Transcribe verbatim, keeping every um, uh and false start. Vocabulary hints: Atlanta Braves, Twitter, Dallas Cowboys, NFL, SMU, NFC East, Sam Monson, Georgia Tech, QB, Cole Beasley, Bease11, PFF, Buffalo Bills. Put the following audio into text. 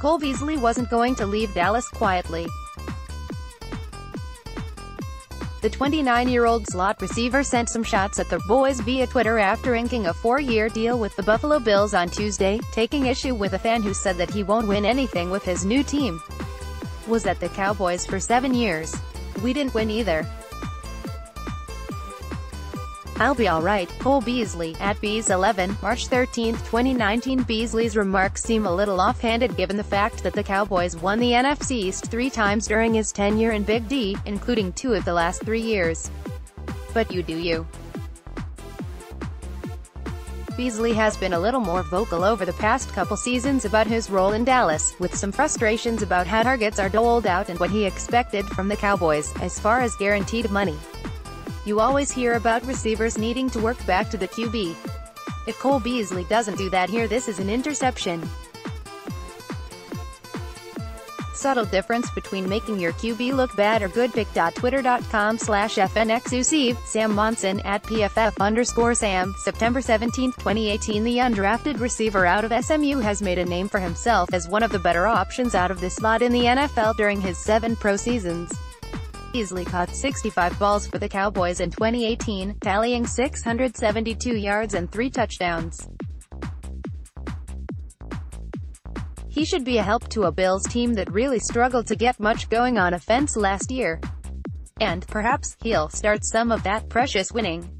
Cole Beasley wasn't going to leave Dallas quietly. The twenty-nine-year-old slot receiver sent some shots at the boys via Twitter after inking a four-year deal with the Buffalo Bills on Tuesday, taking issue with a fan who said that he won't win anything with his new team. Was at the Cowboys for seven years. We didn't win either. I'll be alright, Cole Beasley, at Bees eleven, March thirteenth twenty nineteen. Beasley's remarks seem a little offhanded given the fact that the Cowboys won the N F C East three times during his tenure in Big D, including two of the last three years. But you do you. Beasley has been a little more vocal over the past couple seasons about his role in Dallas, with some frustrations about how targets are doled out and what he expected from the Cowboys, as far as guaranteed money. You always hear about receivers needing to work back to the Q B. If Cole Beasley doesn't do that here, this is an interception. Subtle difference between making your Q B look bad or good. Pick dot twitter dot com slash F N X U C. Sam Monson, at P F F underscore Sam, September seventeenth twenty eighteen. The undrafted receiver out of S M U has made a name for himself as one of the better options out of the slot in the N F L during his seven pro seasons. Beasley caught sixty-five balls for the Cowboys in twenty eighteen, tallying six hundred seventy-two yards and three touchdowns. He should be a help to a Bills team that really struggled to get much going on offense last year. And, perhaps, he'll start some of that precious winning.